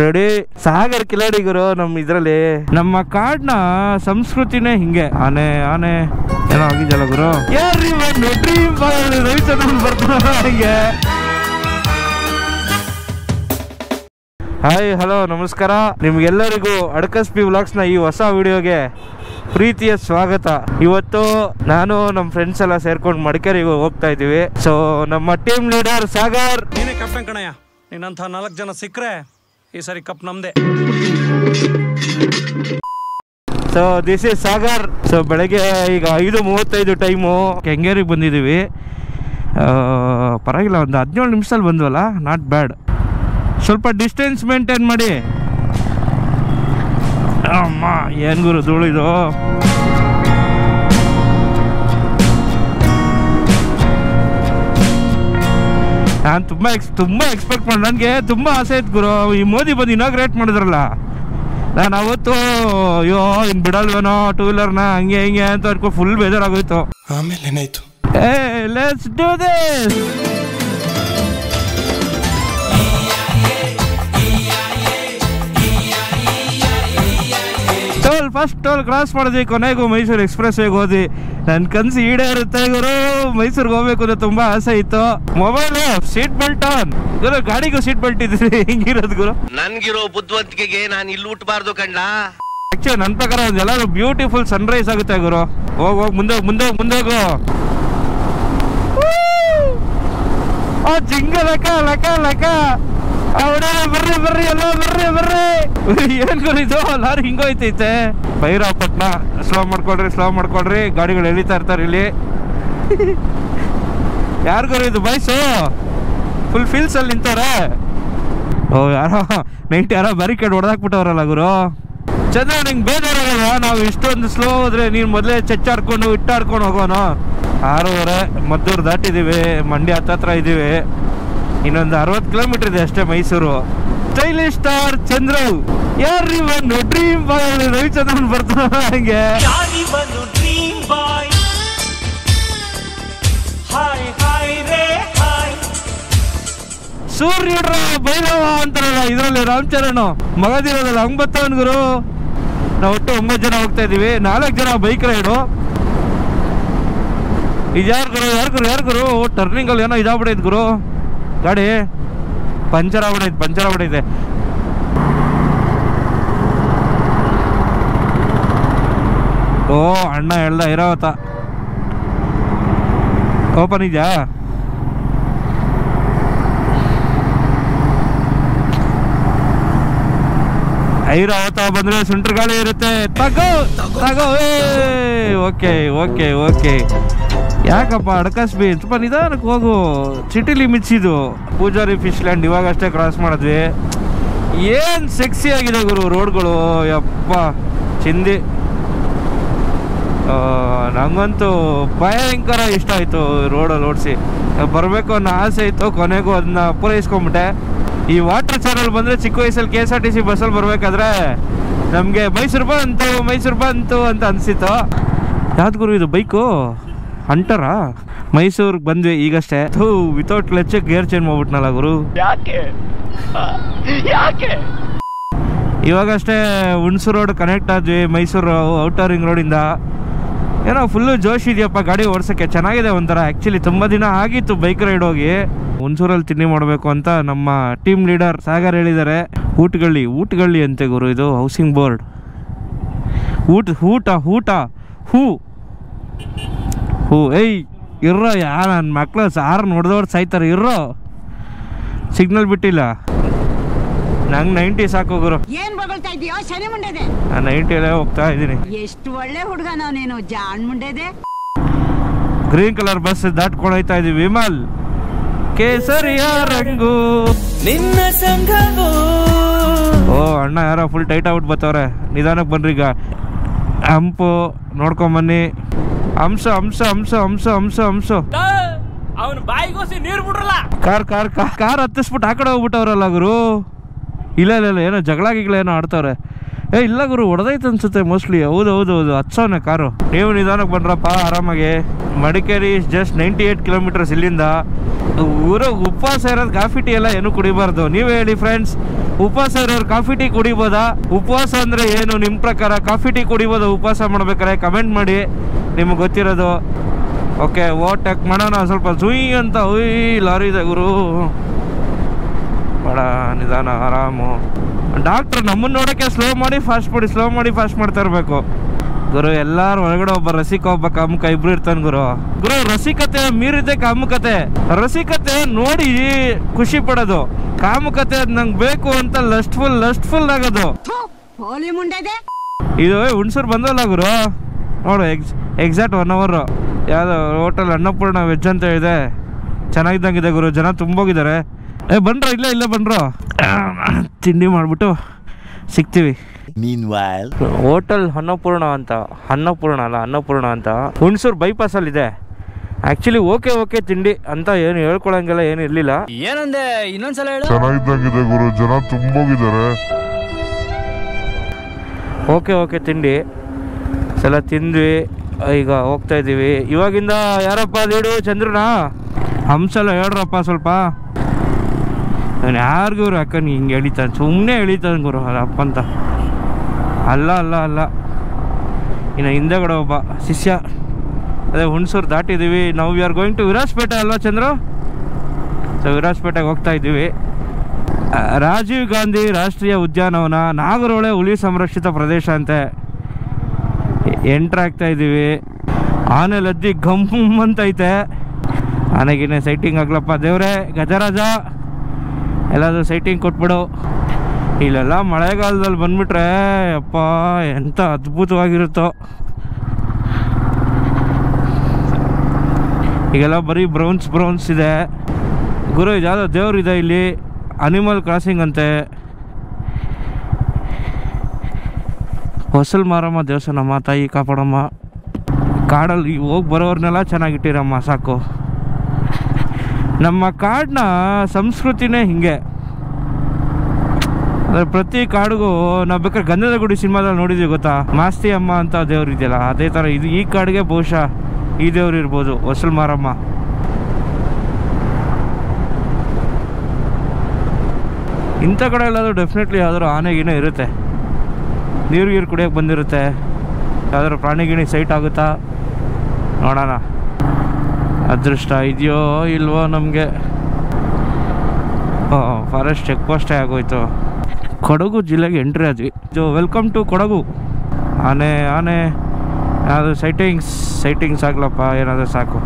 ನೋಡಿ ಸಾಗರಕ್ಕೆಲ್ಲಡಿ ಗುರು ನಮ್ಮ ಇದರಲ್ಲಿ ನಮ್ಮ ಕಾಡ್ನ ಸಂಸ್ಕೃತಿನೇ ಹಿಂಗೆ ಆನೆ ಆನೆ ಏನೋ ಆಗಿದೆಲ್ಲ ಗುರು ಎವ್ರಿ ಒನ್ ನೋಡಿ ರವಿಚಂದ್ರನ್ ಬರ್ತಾನೆ ಹಿಂಗೆ ಹಾಯ್ ಹಲೋ ನಮಸ್ಕಾರ ನಿಮಗೆಲ್ಲರಿಗೂ ಅಡಕಸ್ಪಿ ವ್ಲಾಗ್ಸ್ ನ ಈ ಹೊಸ ವಿಡಿಯೋಗೆ ಪ್ರೀತಿಯ ಸ್ವಾಗತ। ಇವತ್ತು ನಾನು ನಮ್ಮ ಫ್ರೆಂಡ್ಸ್ ಎಲ್ಲ ಸೇರ್ಕೊಂಡು ಮಡಿಕೇರಿಗೆ ಹೋಗ್ತಾ ಇದೀವಿ। ಸೋ ನಮ್ಮ ಟೀಮ್ ಲೀಡರ್ ಸಾಗರ್ ನೀನೇ ಕ್ಯಾಪ್ಟನ್ ಕಣಯ್ಯ ನಿನ್ನಂತ ನಾಲ್ಕು ಜನ ಸಿಕ್ಕರೆ ये सारी कप नम दे। So this is Sagar. So ಬೆಳಗ್ಗೆ ಈಗ 5:35 ಟೈಮ್ ಕೆಂಗೇರಿಗೆ ಬಂದಿದ್ದೀವಿ। ಪರವಾಗಿಲ್ಲ ಒಂದು 17 ನಿಮಿಷದಲ್ಲಿ ಬಂದವಲ್ಲ, ನಾಟ್ ಬ್ಯಾಡ್। ಸ್ವಲ್ಪ ಡಿಸ್ಟೆನ್ಸ್ ಮೇಂಟೈನ್ ಮಾಡಿ। ಅಮ್ಮ ಏನು ಗುರು ಧೂಳು ಇದು। ನಾನು ತುಂಬ ಎಕ್ಸ್ಪೆಕ್ಟ್ ಮಾಡಿ, ನನಗೆ ತುಂಬ ಆಸೆ ಇತ್ತು ಗುರು। ಈ ಮೋದಿ ಬಂದು ಇನಾಗ್ರೇಟ್ ಮಾಡಿದ್ರಲ್ಲ, ನಾನು ಅವತ್ತು ಅಯ್ಯೋ ಇನ್ನು ಬಿಡಲ್ವೇನೋ ಟೂ ವೀಲರ್ನ ಹಂಗೆ ಹಿಂಗೆ ಅಂತ ಅನ್ಕೋ ಫುಲ್ ಬೇಜಾರಾಗೋಯ್ತು। ಆಮೇಲೆ ಏನಾಯ್ತು? ಏ let's do this. First toll cross ಮಾಡಿದ್ವಿ, ಕೊನೆಗೂ ಮೈಸೂರು ಎಕ್ಸ್ಪ್ರೆಸ್ ವೇಗೆ ಹೋದ್ವಿ। ನನ್ನ ಕನ್ಸು ಈಡೇರುತ್ತೆ ಗುರು, ಮೈಸೂರಿಗೆ ಹೋಗ್ಬೇಕು ಅಂದ್ರೆ ತುಂಬಾ ಆಸೆ ಇತ್ತು। ಮೊಬೈಲ್ ಸೀಟ್ ಬೆಲ್ಟ್ ಆನ್ ಗುರು, ಗಾಡಿಗೂ ಸೀಟ್ ಬೆಲ್ಟ್ ಇದ್ರಿ ಹಿಂಗಿರೋದು ಗುರು। ನನ್ಗಿರೋ ಬುದ್ಧಿವಂತಿಕೆಗೆ ನಾನು ಇಲ್ಲಿ ಹುಟ್ಟಬಾರ್ದು ಕಂಡ। ಆಕ್ಚುಲಿ ನನ್ನ ಪ್ರಕಾರ ಒಂದೆಲ್ಲ ಬ್ಯೂಟಿಫುಲ್ ಸನ್ರೈಸ್ ಆಗುತ್ತೆ ಗುರು। ಹೋಗಿ ಮುಂದೆ ಮುಂದೆ ಮುಂದೆ ಗೋ ಆ ಜಿಂಗ ಲಕ ಲಕ ಲಕ ಬರ್ರಿ ಬರ್ರಿ ಎಲ್ಲ ಬರ್ರಿ ಬರ್ರಿ। ಏನ್ ಇದು ಲಾರಿ ಹಿಂಗೋಯ್ತೈತೆ। ಭೈರವಪಟ್ಟಣ ಸ್ಲೋ ಮಾಡ್ಕೊಡ್ರಿ ಸ್ಲೋ ಮಾಡ್ಕೊಡ್ರಿ, ಗಾಡಿಗಳು ಎಳಿತಾ ಇರ್ತಾರೆ ಇಲ್ಲಿ। ಯಾರಿಗೂ ಇದು ಬಾಯ್ಸು ಫುಲ್ ಫೀಲ್ಸ್ ಅಲ್ಲಿ ನಿಂತಾರೆ। ಓ ಯಾರೋ ನೈಟ್ ಯಾರೋ ಬ್ಯಾರಿಕೇಡ್ ಹೊಡೆದಾಕ್ಬಿಟ್ಟವ್ರಲ್ಲ ಗುರು। ಚಂದ್ರ ನಿಂಗೆ ಬೇಜಾರಾಗಲ್ಲ ನಾವು ಇಷ್ಟೊಂದು ಸ್ಲೋ ಹೋದ್ರೆ? ನೀನು ಮೊದಲೇ ಚಚ್ಚಾಡ್ಕೊಂಡು ಇಟ್ಟಾಡ್ಕೊಂಡು ಹೋಗೋಣ। 6:30 ಮದ್ದೂರು ದಾಟಿದ್ದೀವಿ, ಮಂಡ್ಯ ಹತ್ತತ್ರ ಇದ್ದೀವಿ। ಇನ್ನೊಂದು 60 ಕಿಲೋಮೀಟರ್ ಇದೆ ಅಷ್ಟೇ ಮೈಸೂರು। ಸ್ಟೈಲಿಶ್ ಸ್ಟಾರ್ ಚಂದ್ರ ಯಾರಿ ಬಂದು ಡ್ರೀಮ್ ಬಾಯ್ ರವಿಚಂದ್ರನ್ ಬರ್ತಾನ ಹಂಗೆ ಸೂರ್ಯ ಬೈರವ ಅಂತಾರಲ್ಲ ಇದರಲ್ಲಿ ರಾಮಚರಣ್ ಮಗದಿರೋದಲ್ಲ ಹಂಗ್ ಬರ್ತವನ್ ಗುರು। ನಾವು ಒಟ್ಟು 9 ಜನ ಹೋಗ್ತಾ ಇದೀವಿ, 4 ಜನ ಬೈಕ್ ರೈಡು। ಇದು ಯಾರು ಗುರು ಟರ್ನಿಂಗ್ ಅಲ್ಲಿ ಏನೋ ಇದಾಗ್ಬಿಡೈತ್ ಗುರು, ಗಾಡಿ ಪಂಚರ್ ಆಗ್ಬಿಡೈತೆ ಓ ಅಣ್ಣ ಹೇಳ್ದ ಇರೋತ ಓಪನ್ ಇದೆಯಾ? ಐರಾವತ ಬಂದ್ರೆ ಸುಂಟರ್ ಗಾಳಿ ಇರುತ್ತೆ। ತಗೋ ತಗೋ ಓಕೆ ಓಕೆ ಓಕೆ ಯಾಕಪ್ಪ ಅಡಕಸ್ಬಿ ಸ್ವಲ್ಪ ನಿಧಾನಕ್ಕೆ ಹೋಗು, ಸಿಟಿಲಿ ಮಿಚ್ಚಿದು। ಪೂಜಾರಿ ಫಿಶ್ ಲ್ಯಾಂಡ್ ಇವಾಗಷ್ಟೇ ಕ್ರಾಸ್ ಮಾಡಿದ್ವಿ। ಏನು ಸೆಕ್ಸಿ ಆಗಿದೆ ಗುರು ರೋಡ್ಗಳು, ಯಪ್ಪ ಚಿಂದಿ। ನಂಗಂತೂ ಭಯಂಕರ ಇಷ್ಟ ಆಯಿತು ರೋಡಲ್ಲಿ ಓಡಿಸಿ। ಬರಬೇಕು ಅನ್ನೋ ಆಸೆ ಇತ್ತು, ಕೊನೆಗೂ ಅದನ್ನ ಪೂರೈಸ್ಕೊಂಬಿಟ್ಟೆ। ಈ ವಾಟರ್ ಚಾನಲ್ ಬಂದರೆ ಚಿಕ್ಕ ವಯಸ್ಸಲ್ಲಿ KSRTC ಬಸ್ಸಲ್ಲಿ ಬರಬೇಕಾದ್ರೆ ನಮಗೆ ಮೈಸೂರು ಬಂತು ಅಂತ ಅನಿಸಿತ್ತು। ಯಾವ್ದು ಗುರು ಇದು ಬೈಕು ಅಂಟರಾ? ಮೈಸೂರ್ಗೆ ಬಂದ್ವಿ ಈಗಷ್ಟೇ। ಥೂ ವಿತೌಟ್ ಕ್ಲಚ್ ಗೇರ್ ಚೇಂಜ್ ಮಾಡ್ಬಿಟ್ನಲ್ಲ ಗುರು, ಯಾಕೆ? ಇವಾಗಷ್ಟೇ ಹುಣಸೂರು ರೋಡ್ ಕನೆಕ್ಟ್ ಆದ್ವಿ ಮೈಸೂರು ಔಟರ್ ರಿಂಗ್ ರೋಡಿಂದ। ಏನೋ ಫುಲ್ಲು ಜೋಶ್ ಇದೆಯಪ್ಪ ಗಾಡಿ ಓಡಿಸೋಕ್ಕೆ, ಚೆನ್ನಾಗಿದೆ ಒಂಥರ। ಆ್ಯಕ್ಚುಲಿ ತುಂಬ ದಿನ ಆಗಿತ್ತು ಬೈಕ್ ರೈಡ್ ಹೋಗಿ। ಹುಣಸೂರಲ್ಲಿ ತಿಂಡಿ ಮಾಡಬೇಕು ಅಂತ ನಮ್ಮ ಟೀಮ್ ಲೀಡರ್ ಸಾಗರ್ ಹೇಳಿದ್ದಾರೆ। ಊಟಗಳ್ಳಿ ಅಂತೆ ಗುರು ಇದು, ಹೌಸಿಂಗ್ ಬೋರ್ಡ್। ಊಟ ಹೂ ಹೂ ಏಯ್ ಇರೋ ಯಾ ನನ್ನ ಮಕ್ಕಳು ಸಾರು ನೋಡಿದವ್ರು ಸಾಯ್ತಾರೆ ಇರೋ, ಸಿಗ್ನಲ್ ಬಿಟ್ಟಿಲ್ಲ ನಂಗೆ। 90 ಸಾಕು ಗುರು, 90 ಹೋಗ್ತಾ ಇದ್ದೀನಿ। ಗ್ರೀನ್ ಕಲರ್ ಬಸ್ ದಾಟ್ಕೊಂಡು ಹೋಗ್ತಾ ಇದೀವಿ। ವಿಮಲ್ ಕೇಸರಿಯ ರಂಗು ನಿನ್ನ ಸಂಘವೋ ಓ ಅಣ್ಣ ಯಾರೋ ಫುಲ್ ಟೈಟ್ ಔಟ್ ಬರ್ತವ್ರೆ, ನಿಧಾನಕ್ಕೆ ಬನ್ರಿ। ಈಗ ಹಂಪು ನೋಡ್ಕೊಂಬನ್ನಿ। ಹಂಸ ಕಾರ್ ಹತ್ತಿಸ್ಬಿಟ್ಟು ಆ ಕಡೆ ಹೋಗ್ಬಿಟ್ಟವ್ರಲ್ಲ ಗುರು। ಇಲ್ಲ ಏನೋ ಜಗಳಾಗಿಗಳೇನೋ ಆಡ್ತವ್ರೆ ಏ ಇಲ್ಲ ಗುರು ಹೊರದೈತೆ ಅನ್ಸುತ್ತೆ ಮೋಸ್ಟ್ಲಿ. ಹೌದು ಹೌದು ಹೌದು ಹಚ್ಚೋಣ ಕಾರು. ನೀವು ನಿಧಾನಕ್ಕೆ ಬನ್ರಪ್ಪ ಆರಾಮಾಗಿ. ಮಡಿಕೇರಿ ಇಸ್ ಜಸ್ಟ್ 98 ಕಿಲೋಮೀಟರ್ಸ್ ಇಲ್ಲಿಂದ. ಊರಾಗ ಉಪವಾಸ ಇರೋದು ಕಾಫಿ ಟೀ ಎಲ್ಲ ಏನು ಕುಡಿಬಾರ್ದು, ನೀವೇ ಹೇಳಿ ಫ್ರೆಂಡ್ಸ್. ಉಪವಾಸ ಇರೋರು ಕಾಫಿ ಟೀ ಕುಡಿಬೋದಾ? ಉಪವಾಸ ಅಂದರೆ ಏನು ನಿಮ್ಮ ಪ್ರಕಾರ? ಕಾಫಿ ಟೀ ಕುಡಿಬೋದಾ ಉಪವಾಸ ಮಾಡ್ಬೇಕಾರೆ? ಕಮೆಂಟ್ ಮಾಡಿ ನಿಮ್ಗೆ ಗೊತ್ತಿರೋದು. ಓಕೆ ಓವರ್ಟೇಕ್ ಮಾಡೋಣ ಸ್ವಲ್ಪ ಜುಯಿ ಅಂತ. ಹುಯ್ ಲಾರಿ ಇದೆ ಗುರು, ಬಡ ನಿಧಾನ ಆರಾಮು. ಡಾಕ್ಟ್ರ್ ನಮ್ಮನ್ನು ನೋಡೋಕ್ಕೆ ಸ್ಲೋ ಮಾಡಿ ಫಾಸ್ಟ್ ಮಾಡಿ ಸ್ಲೋ ಮಾಡಿ ಫಾಸ್ಟ್ ಮಾಡ್ತಾ ಇರಬೇಕು ಗುರು. ಎಲ್ಲರೂ ಒಳಗಡೆ ಒಬ್ಬ ರಸಿಕ ಒಬ್ಬ ಕಾಮುಕ ಇಬ್ರು ಇರ್ತಾನೆ ಗುರು. ಗುರು ರಸಿಕತೆ ಮೀರಿದೆ ಕಾಮುಕತೆ. ರಸಿಕತೆ ನೋಡಿ ಖುಷಿ ಪಡೋದು, ಕಾಮುಕತೆ ಅದು ನಂಗೆ ಬೇಕು ಅಂತ ಲಸ್ಟ್ಫುಲ್ ಲಸ್ಟ್ಫುಲ್ ಆಗೋದು. ಇದು ಹುಣಸೂರು ಬಂದಲ್ಲ ಗುರು ನೋಡು, ಎಕ್ಸಾಕ್ಟ್ 1 hour. ಯಾವ್ದು ಹೋಟೆಲ್ ಅನ್ನಪೂರ್ಣ ವೆಜ್ ಅಂತ ಇದೆ, ಚೆನ್ನಾಗಿದ್ದಂಗಿದೆ ಗುರು. ಜನ ತುಂಬೋಗಿದ್ದಾರೆ. ಏ ಬನ್ರೋ ಇಲ್ಲ ಇಲ್ಲ ಬನ್ರೋ, ತಿಂಡಿ ಮಾಡಿಬಿಟ್ಟು ಸಿಗ್ತೀವಿ. ಹೋಟೆಲ್ ಅನ್ನಪೂರ್ಣ ಅಂತ, ಅನ್ನಪೂರ್ಣ ಅಲ್ಲ ಅನ್ನಪೂರ್ಣ ಅಂತ, ಹುಣಸೂರು ಬೈಪಾಸಲ್ಲಿದೆ. ಆಕ್ಚುಲಿ ಓಕೆ ಓಕೆ ತಿಂಡಿ ಅಂತ ಏನು ಹೇಳ್ಕೊಳಂಗೆಲ್ಲ ಏನು ಇರಲಿಲ್ಲ. ಏನಂದೆ ಇನ್ನೊಂದ್ಸಲ ಹೇಳು. ಚೆನ್ನಾಗಿದ್ದಂಗಿದೆ ಗುರು, ಜನ ತುಂಬೋಗಿದ್ದಾರೆ. ಓಕೆ ಓಕೆ ತಿಂಡಿ ಸಲ ತಿಂದ್ವಿ, ಈಗ ಹೋಗ್ತಾ ಇದ್ದೀವಿ. ಇವಾಗಿಂದ ಯಾರಪ್ಪ ಲೀಡು? ಚಂದ್ರನಾ? ಹಂಸಲ್ಲ ಹೇಳ್ರಪ್ಪ ಸ್ವಲ್ಪ. ನಾನು ಯಾರಿಗೂ ಇವ್ರು ಅಕ್ಕನ ಹಿಂಗೆ ಎಳಿತಾನೆ, ಸುಮ್ಮನೆ ಎಳಿತಾನೆ ಗುರು ಅಪ್ಪ ಅಂತ. ಅಲ್ಲ ಅಲ್ಲ ಅಲ್ಲ, ಇನ್ನು ಹಿಂದೆಗಡೆ ಒಬ್ಬ ಶಿಷ್ಯ. ಅದೇ ಹುಣಸೂರು ದಾಟಿದ್ದೀವಿ ನಾವು. We are going to Virajpet ಅಲ್ವಾ ಚಂದ್ರ? ಸೊ ವಿರಾಜ್ಪೇಟೆಗೆ ಹೋಗ್ತಾ ಇದ್ದೀವಿ. ರಾಜೀವ್ ಗಾಂಧಿ ರಾಷ್ಟ್ರೀಯ ಉದ್ಯಾನವನ, ನಾಗರಹೊಳೆ ಹುಲಿ ಸಂರಕ್ಷಿತ ಪ್ರದೇಶ ಅಂತೆ. ಎಂಟ್ರ್ ಆಗ್ತಾ ಇದ್ದೀವಿ. ಆನೆ ಲದ್ದಿ ಗಮ್ ಅಂತೈತೆ. ಆನೆಗಿನ್ನೇ ಸೈಟಿಂಗ್ ಆಗ್ಲಪ್ಪ ದೇವ್ರೆ, ಗಜರಾಜ ಎಲ್ಲಾದರೂ ಸೈಟಿಂಗ್ ಕೊಟ್ಬಿಡು. ಇಲ್ಲೆಲ್ಲ ಮಳೆಗಾಲದಲ್ಲಿ ಬಂದ್ಬಿಟ್ರೆ ಅಪ್ಪ ಎಂಥ ಅದ್ಭುತವಾಗಿರುತ್ತೋ. ಈಗೆಲ್ಲ ಬರೀ ಬ್ರೌನ್ಸ್ ಬ್ರೌನ್ಸ್ ಇದೆ ಗುರು. ಇದ್ಯಾವುದೋ ದೇವ್ರಿದೆ ಇಲ್ಲಿ, ಅನಿಮಲ್ ಕ್ರಾಸಿಂಗ್ ಅಂತೆ. ಹೊಸಲ್ ಮಾರಮ್ಮ ದೇವಸ್ಥಾನಮ್ಮ, ತಾಯಿ ಕಾಪಾಡಮ್ಮ. ಕಾಡಲ್ಲಿ ಹೋಗಿ ಬರೋರ್ನೆಲ್ಲ ಚೆನ್ನಾಗಿಟ್ಟಿರಮ್ಮ ಸಾಕು. ನಮ್ಮ ಕಾಡನ್ನ ಸಂಸ್ಕೃತಿನೇ ಹಿಂಗೆ. ಅಂದರೆ ಪ್ರತಿ ಕಾಡಿಗೂ ನಾವು ಬೇಕಾದ್ರೆ ಗಂಧದ ಗುಡಿ ಸಿನಿಮಾದಲ್ಲಿ ನೋಡಿದ್ವಿ ಗೊತ್ತಾ, ಮಾಸ್ತಿ ಅಮ್ಮ ಅಂತ ದೇವ್ರು ಇದೆಯಲ್ಲ, ಅದೇ ಥರ ಇದು ಈ ಕಾಡಿಗೆ ಬಹುಶಃ ಈ ದೇವ್ರು ಇರ್ಬೋದು, ಹೊಸಲ್ ಮಾರಮ್ಮ. ಇಂಥ ಕಡೆ ಎಲ್ಲಾದರೂ ಡೆಫಿನೆಟ್ಲಿ ಯಾವುದಾದ್ರು ಆನೆಗಿನ ಇರುತ್ತೆ, ನೀರು ಕುಡಿಯೋಕ್ಕೆ ಬಂದಿರುತ್ತೆ. ಯಾವ್ದಾದ್ರು ಪ್ರಾಣಿಗಿಣಿ ಸೈಟ್ ಆಗುತ್ತಾ ನೋಡೋಣ, ಅದೃಷ್ಟ ಇದೆಯೋ ಇಲ್ವೋ ನಮಗೆ. ಫಾರೆಸ್ಟ್ ಚೆಕ್ ಪೋಸ್ಟೇ ಆಗೋಯ್ತು. ಕೊಡಗು ಜಿಲ್ಲೆಗೆ ಎಂಟ್ರಿ ಆದ್ವಿ. ಇದು ವೆಲ್ಕಮ್ ಟು ಕೊಡಗು. ಆನೆ ಆನೆ ಯಾವುದು ಸೈಟಿಂಗ್ಸ್ ಸೈಟಿಂಗ್ಸ್ ಆಗ್ಲಪ್ಪ, ಏನಾದರೂ ಸಾಕು.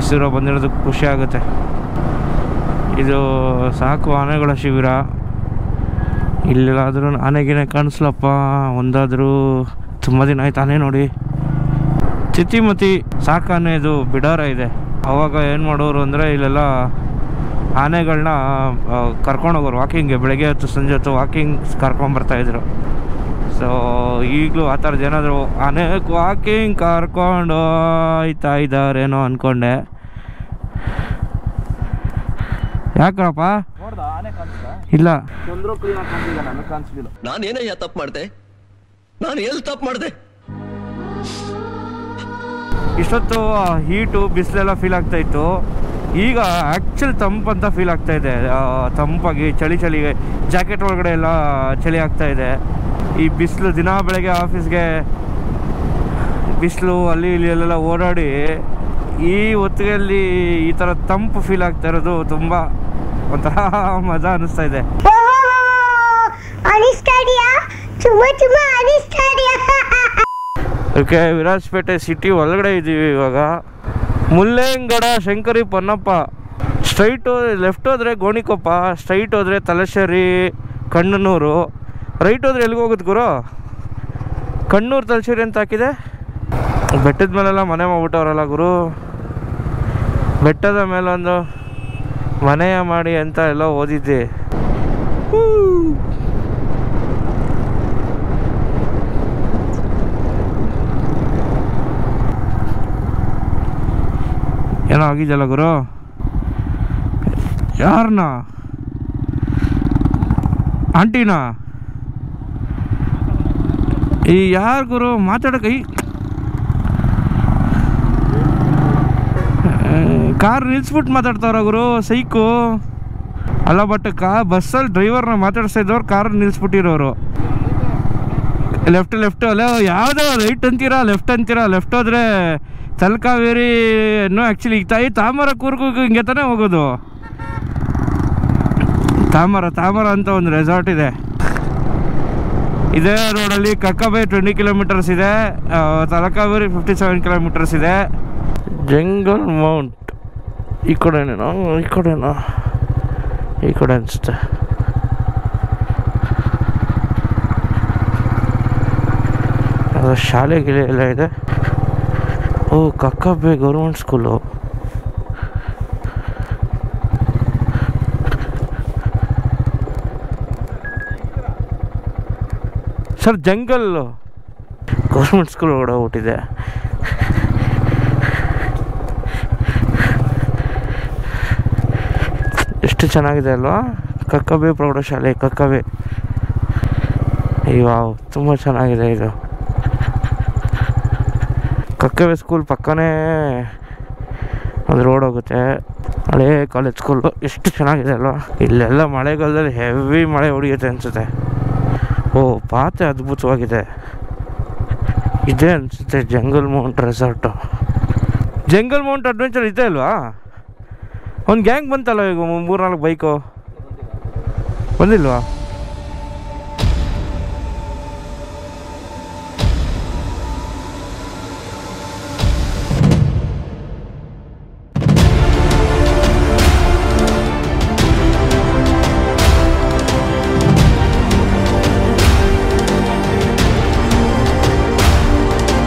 ಇಸ್ರೋ ಬಂದಿರೋದಕ್ಕೆ ಖುಷಿ ಆಗುತ್ತೆ. ಇದು ಸಾಕು ಆನೆಗಳ ಶಿಬಿರ. ಇಲ್ಲಾದರೂ ಆನೆಗಿನೇ ಕಾಣಿಸ್ಲಪ್ಪ ಒಂದಾದರೂ. ತುಂಬ ದಿನ ಆಯ್ತು ಆನೆ ನೋಡಿ. ತಿತಿಮತಿ ಸಾಕಾನೆ ಇದು ಬಿಡಾರ ಇದೆ. ಅವಾಗ ಏನು ಮಾಡೋರು ಅಂದರೆ ಇಲ್ಲೆಲ್ಲ ಆನೆಗಳನ್ನ ಕರ್ಕೊಂಡೋಗೋರು ವಾಕಿಂಗ್ಗೆ, ಬೆಳಗ್ಗೆ ಹೊತ್ತು ಸಂಜೆ ಹೊತ್ತು ವಾಕಿಂಗ್ ಕರ್ಕೊಂಡ್ಬರ್ತಾಯಿದ್ರು. ಸೊ ಈಗಲೂ ಆ ಥರದ್ದು ಏನಾದರೂ ಆನೆ ವಾಕಿಂಗ್ ಕರ್ಕೊಂಡು ಹೋಯ್ತಾ ಇದ್ದಾರೇನೋ ಅಂದ್ಕೊಂಡೆ. ಯಾಕಪ್ಪ ಇಲ್ಲ ಇಷ್ಟೊತ್ತು ಹೀಟು ಬಿಸಿಲೆಲ್ಲ ಫೀಲ್ ಆಗ್ತಾ ಇತ್ತು, ಈಗ ಆ್ಯಕ್ಚುಲಿ ತಂಪಂತ ಫೀಲ್ ಆಗ್ತಾ ಇದೆ. ತಂಪಾಗಿ ಚಳಿ ಚಳಿ ಜಾಕೆಟ್ ಒಳಗಡೆ ಎಲ್ಲ ಚಳಿ ಆಗ್ತಾ ಇದೆ. ಈ ಬಿಸಿಲು ದಿನ ಬೆಳಗ್ಗೆ ಆಫೀಸ್ಗೆ ಬಿಸಿಲು ಅಲ್ಲಿ ಇಲ್ಲಿ ಎಲ್ಲ ಓಡಾಡಿ ಈ ಹೊತ್ತಿಗೆಯಲ್ಲಿ ಈ ಥರ ತಂಪು ಫೀಲ್ ಆಗ್ತಾ ಇರೋದು ತುಂಬ ಒಂಥರ ಮಜಾ ಅನಿಸ್ತಾ ಇದೆ. ಓಕೆ ವಿರಾಜ್ಪೇಟೆ ಸಿಟಿ ಒಳಗಡೆ ಇದ್ದೀವಿ ಇವಾಗ. ಮುಲ್ಲೇಂಗಡ ಶಂಕರಿ ಪೊನ್ನಪ್ಪ. ಸ್ಟ್ರೈಟ್ ಲೆಫ್ಟ್ ಹೋದರೆ ಗೋಣಿಕೊಪ್ಪ, ಸ್ಟ್ರೈಟ್ ಹೋದರೆ ತಲಶೇರಿ ಕಣ್ಣನೂರು, ರೈಟ್ ಹೋದರೆ ಎಲ್ಲಿಗೆ ಹೋಗುತ್ತೆ ಗುರು? ಕಣ್ಣೂರು ತಲಶೇರಿ ಅಂತ ಹಾಕಿದೆ. ಬೆಟ್ಟದ ಮೇಲೆಲ್ಲ ಮನೆ ಮಾಡ್ಬಿಟ್ಟವ್ರಲ್ಲ ಗುರು. ಬೆಟ್ಟದ ಮೇಲೊಂದು ಮನೆಯ ಮಾಡಿ ಅಂತ ಎಲ್ಲ ಓದಿದ್ದೆ. ಏನೋ ಆಗಿದೆಯಲ್ಲ ಗುರು, ಯಾರನ್ನ? ಆಂಟಿನಾ? यार गुरु माताड़क कार निल्सबिट माताड्तार गुरु सैको अल बट बस्सल् ड्रैवर माताड्सिदवर कार निल्सबिटिरोरु लेफ्ट लेफ्ट अल यावदो रईट अंतीरा लेफ्ट होद्रे तलकावेरी आक्चुअली ताई तामरकूर्गू हिंगे ताने होगोदु तामर अंत ओंदु रिसार्ट इदे इदे रोडली कक्काबे 20 किलोमीटर्स इदे तलकावेरी 57 किलोमीटर्स इदे जंगल मौंट ई कडेना ई कड़े अन्सुत्ते अदु शाले गिले एल्ल इदे ओ Kakkabe government school sir jungle government school ओडाबिटे ಎಷ್ಟು ಚೆನ್ನಾಗಿದೆ ಅಲ್ವಾ ಕಕ್ಕಬೆ ಪ್ರೌಢಶಾಲೆ ಕಕ್ಕಬೆ ವಾವ್ ತುಂಬಾ ಚೆನ್ನಾಗಿದೆ ಇದು ಕಕ್ಕಬೆ ಸ್ಕೂಲ್ ಪಕ್ಕನೇ ಒಂದು ರೋಡ್ ಹೋಗುತ್ತೆ ಹಳೆ ಕಾಲೇಜ್ ಸ್ಕೂಲ್ ಎಷ್ಟು ಚೆನ್ನಾಗಿದೆ ಅಲ್ವಾ ಇಲ್ಲೆಲ್ಲ ಮಳೆಗಾಲದಲ್ಲಿ ಹೆವಿ ಮಳೆ ಹೊಡೆಯುತ್ತೆ ಅನ್ಸುತ್ತೆ ಓ ಪಾತೆ ಅದ್ಭುತವಾಗಿದೆ ಇದೆ ಅನ್ಸುತ್ತೆ jungle mount resort jungle mount adventure ಇದೆ ಅಲ್ವಾ ಒಂದು ಗ್ಯಾಂಗ್ ಬಂತಲ್ಲ ಈಗ 3-4 ಬೈಕ್ ಬಂದಿಲ್ವಾ